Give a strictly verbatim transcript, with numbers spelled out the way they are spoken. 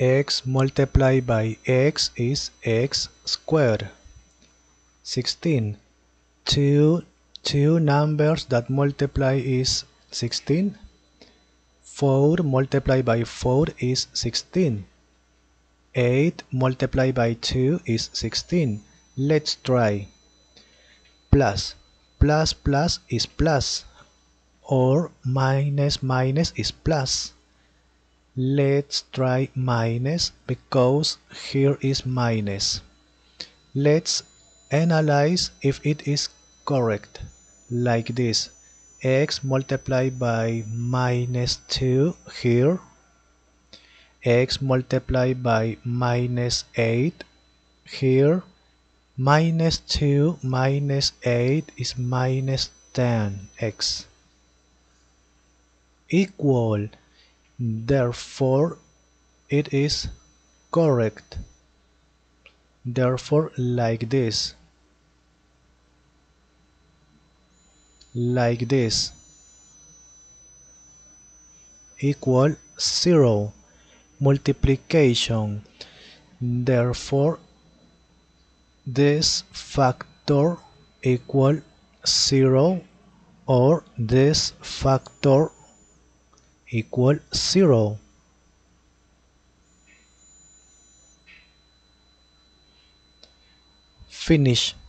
x multiplied by x is x squared. sixteen. Two, two numbers that multiply is sixteen. four multiplied by four is sixteen. eight multiplied by two is sixteen. Let's try. Plus, plus, plus is plus. Or minus, minus is plus. Let's try minus because here is minus. Let's analyze if it is correct. Like this. X multiplied by minus two here. X multiplied by minus eight here. Minus two minus eight is minus ten x. Equal. Therefore, it is correct. Therefore, like this. Like this. Equal zero. Multiplication. Therefore, this factor equal zero, or this factor equal zero. Finish.